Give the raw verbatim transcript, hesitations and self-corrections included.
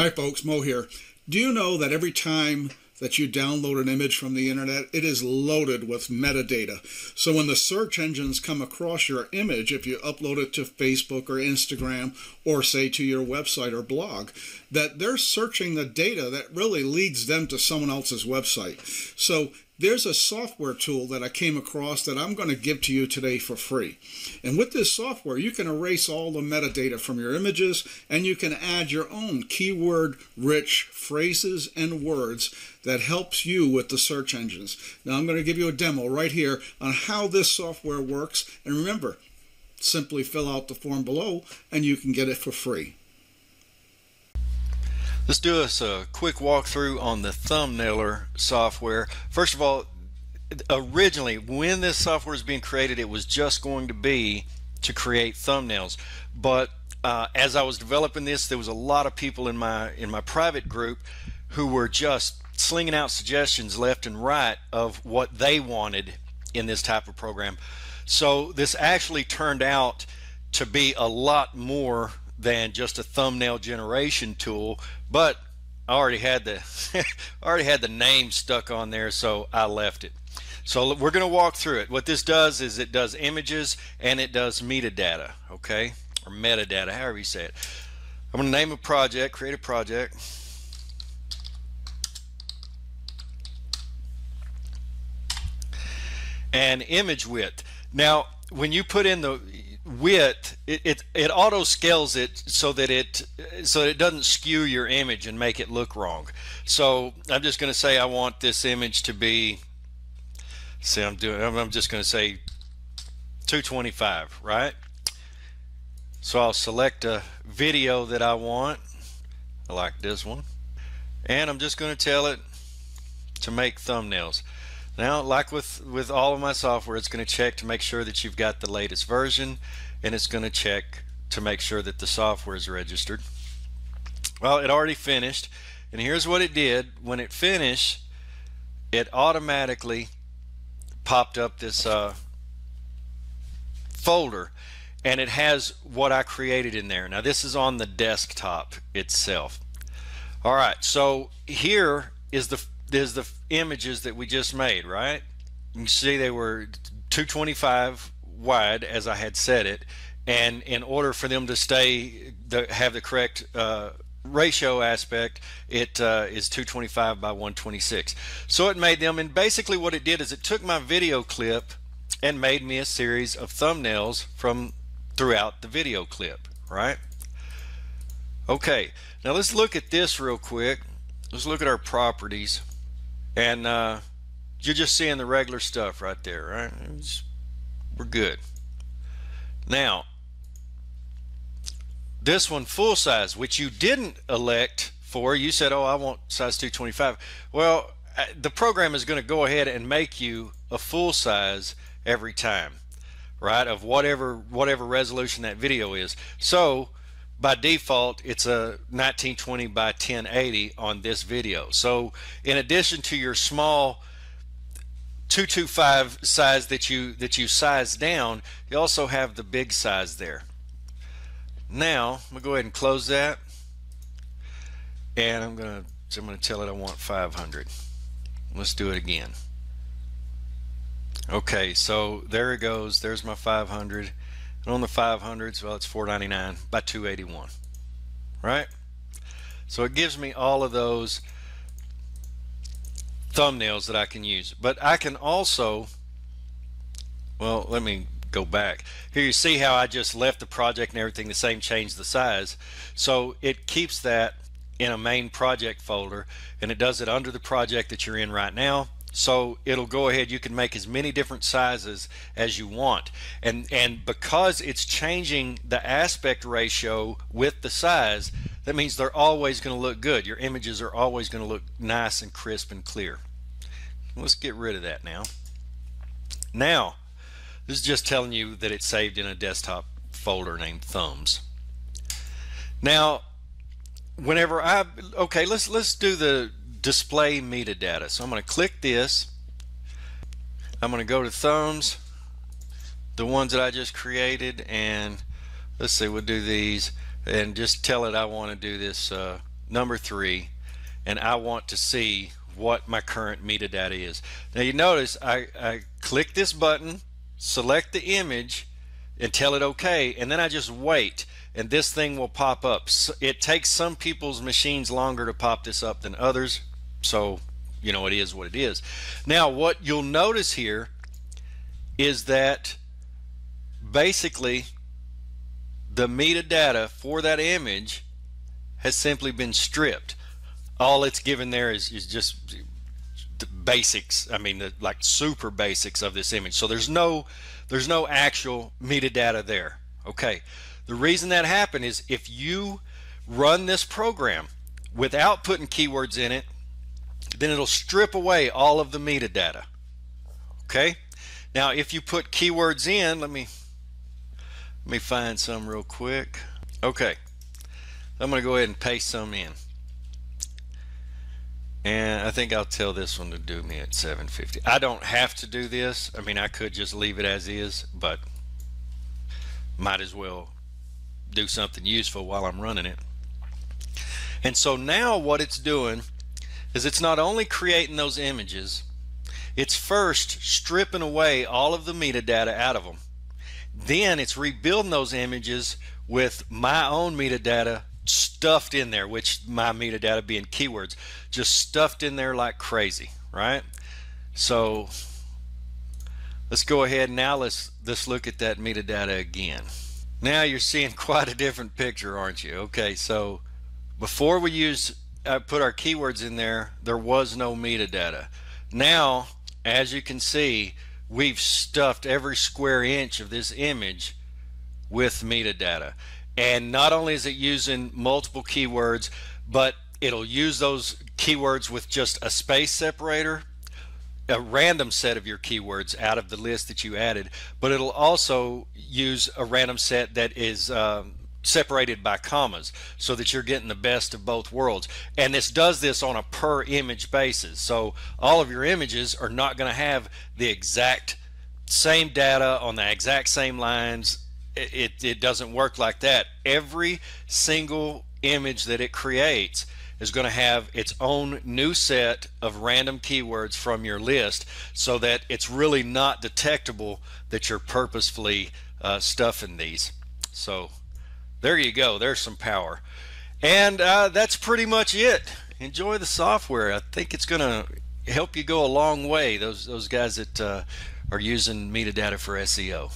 Hi folks, Mo here. Do you know that every time that you download an image from the internet, it is loaded with metadata? So when the search engines come across your image, if you upload it to Facebook or Instagram, or say to your website or blog, that they're searching the data that really leads them to someone else's website. So there's a software tool that I came across that I'm going to give to you today for free. And with this software, you can erase all the metadata from your images, and you can add your own keyword-rich phrases and words that helps you with the search engines. Now, I'm going to give you a demo right here on how this software works. And remember, simply fill out the form below, and you can get it for free. Let's do us a quick walkthrough on the Thumbnailer software. First of all, originally when this software was being created, it was just going to be to create thumbnails. But uh, as I was developing this, there was a lot of people in my in my private group who were just slinging out suggestions left and right of what they wanted in this type of program. So this actually turned out to be a lot more than just a thumbnail generation tool, but I already had the already had the name stuck on there, so I left it. So we're going to walk through it. What this does is it does images and it does metadata, okay, or metadata, however you say it. I'm going to name a project, create a project. And image width. Now, when you put in the width, it, it it auto scales it so that it so that it doesn't skew your image and make it look wrong. So I'm just going to say I want this image to be, see, I'm doing I'm just going to say two twenty-five, right? So I'll select a video that I want. I like this one, and I'm just going to tell it to make thumbnails. Now, like with, with all of my software, it's going to check to make sure that you've got the latest version, and it's going to check to make sure that the software is registered. Well, it already finished, and here's what it did. When it finished, it automatically popped up this uh, folder, and it has what I created in there. Now, this is on the desktop itself. All right, so here is the There's the images that we just made, right? You can see they were two twenty-five wide, as I had said it, and in order for them to stay, the, have the correct uh, ratio aspect, it uh, is two twenty-five by one twenty-six. So it made them, and basically what it did is it took my video clip and made me a series of thumbnails from throughout the video clip, right? Okay, now let's look at this real quick. Let's look at our properties. And uh, you're just seeing the regular stuff right there, right? It's, we're good. Now, this one, full size, which you didn't elect for. You said, oh, I want size two twenty-five. Well, the program is going to go ahead and make you a full size every time, right, of whatever, whatever resolution that video is. So by default, it's a nineteen twenty by ten eighty on this video. So in addition to your small two twenty-five size that you that you size down, you also have the big size there. Now I'm gonna go ahead and close that, and I'm gonna I'm gonna tell it I want five hundred. Let's do it again. Okay, so there it goes. There's my five hundred. And on the five hundreds, well, it's four ninety-nine by two eighty-one, right? So it gives me all of those thumbnails that I can use. But I can also, well, let me go back. Here you see how I just left the project and everything the same, changed the size. So it keeps that in a main project folder, and it does it under the project that you're in right now. So it'll go ahead, you can make as many different sizes as you want, and and because it's changing the aspect ratio with the size, that means they're always going to look good. Your images are always going to look nice and crisp and clear. Let's get rid of that. Now now this is just telling you that it's saved in a desktop folder named thumbs. Now whenever I okay let's let's do the display metadata. So I'm going to click this. I'm going to go to thumbs, the ones that I just created, and let's see, we'll do these and just tell it I want to do this uh, number three, and I want to see what my current metadata is. Now you notice I, I click this button, select the image, and tell it okay, and then I just wait, and this thing will pop up. So it takes some people's machines longer to pop this up than others, so you know, it is what it is. Now what you'll notice here is that basically the metadata for that image has simply been stripped. All it's given there is, is just the basics, I mean the like super basics of this image. So there's no there's no actual metadata there. Okay, the reason that happened is if you run this program without putting keywords in it, then it'll strip away all of the metadata. Okay, now if you put keywords in, let me let me find some real quick. Okay, I'm gonna go ahead and paste some in, and I think I'll tell this one to do me at seven fifty. I don't have to do this, I mean I could just leave it as is, but might as well do something useful while I'm running it. And so now what it's doing is it's not only creating those images, it's first stripping away all of the metadata out of them, then it's rebuilding those images with my own metadata stuffed in there, which my metadata being keywords, just stuffed in there like crazy, right? So let's go ahead now, let's let's look at that metadata again. Now you're seeing quite a different picture, aren't you? Okay, so before we used uh, put our keywords in there, there was no metadata. Now as you can see, we've stuffed every square inch of this image with metadata. And not only is it using multiple keywords, but it'll use those keywords with just a space separator, a random set of your keywords out of the list that you added, but it'll also use a random set that is um, separated by commas so that you're getting the best of both worlds. And this does this on a per image basis. So all of your images are not going to have the exact same data on the exact same lines. It, it doesn't work like that. Every single image that it creates is going to have its own new set of random keywords from your list, so that it's really not detectable that you're purposefully uh, stuffing these. So there you go, there's some power. And uh, that's pretty much it. Enjoy the software. I think it's gonna help you go a long way, those those guys that uh, are using metadata for S E O.